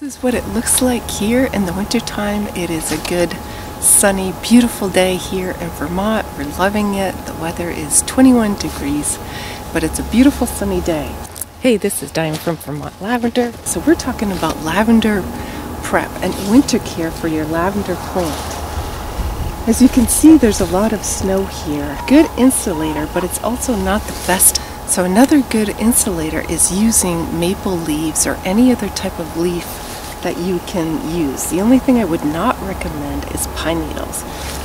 This is what it looks like here in the wintertime. It is a good, sunny, beautiful day here in Vermont. We're loving it. The weather is 21 degrees, but it's a beautiful sunny day. Hey, this is Diane from Vermont Lavender. So we're talking about lavender prep and winter care for your lavender plant. As you can see, there's a lot of snow here. Good insulator, but it's also not the best. So another good insulator is using maple leaves or any other type of leaf that you can use. The only thing I would not recommend is pine needles.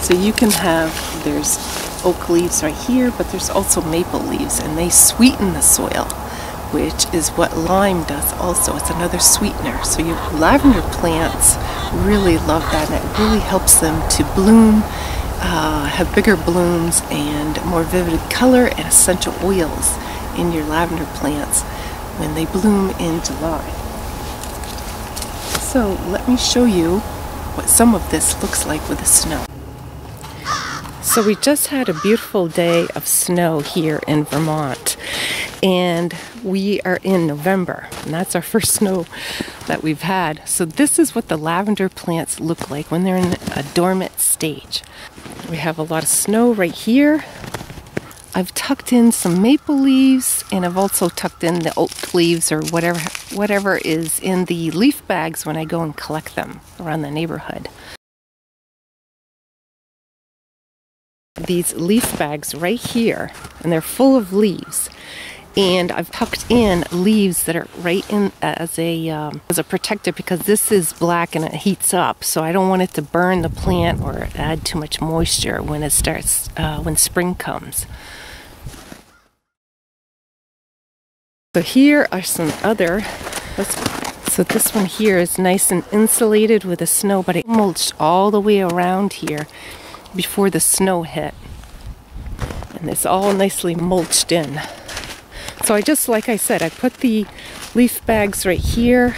So you can have, there's oak leaves right here, but there's also maple leaves, and they sweeten the soil, which is what lime does also. It's another sweetener. So your lavender plants really love that, and it really helps them to bloom, have bigger blooms and more vivid color and essential oils in your lavender plants when they bloom in July. So let me show you what some of this looks like with the snow. So we just had a beautiful day of snow here in Vermont, and we are in November, and that's our first snow that we've had. So this is what the lavender plants look like when they're in a dormant stage. We have a lot of snow right here. I've tucked in some maple leaves, and I've also tucked in the oak leaves or whatever is in the leaf bags when I go and collect them around the neighborhood. These leaf bags right here, and they're full of leaves. And I've tucked in leaves that are right in as a protector, because this is black and it heats up, so I don't want it to burn the plant or add too much moisture when it starts when spring comes. So here are some other. So this one here is nice and insulated with the snow, but it mulched all the way around here before the snow hit, and it's all nicely mulched in. So I just, like I said, I put the leaf bags right here,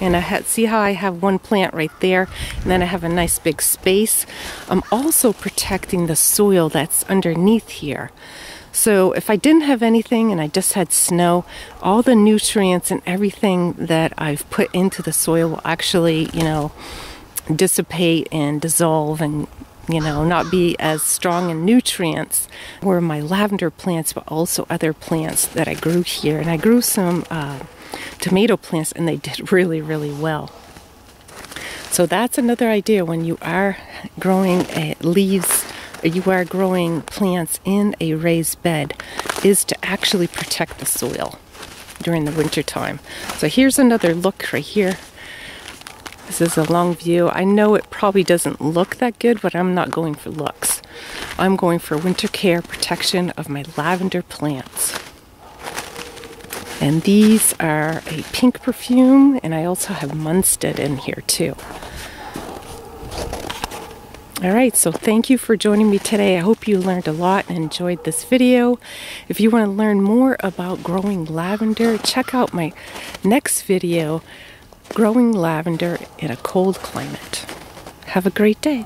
and I had, see how I have one plant right there, and then I have a nice big space. I'm also protecting the soil that's underneath here. So if I didn't have anything and I just had snow, all the nutrients and everything that I've put into the soil will actually, you know, dissipate and dissolve and, you know, not be as strong in nutrients were my lavender plants, but also other plants that I grew here. And I grew some tomato plants, and they did really, really well. So that's another idea when you are growing leaves, or you are growing plants in a raised bed, is to actually protect the soil during the winter time. So here's another look right here. This is a long view. I know it probably doesn't look that good, but I'm not going for looks. I'm going for winter care, protection of my lavender plants. And these are a Pink Perfume, and I also have Munstead in here too. All right, so thank you for joining me today. I hope you learned a lot and enjoyed this video. If you want to learn more about growing lavender, check out my next video, Growing Lavender in a Cold Climate. Have a great day.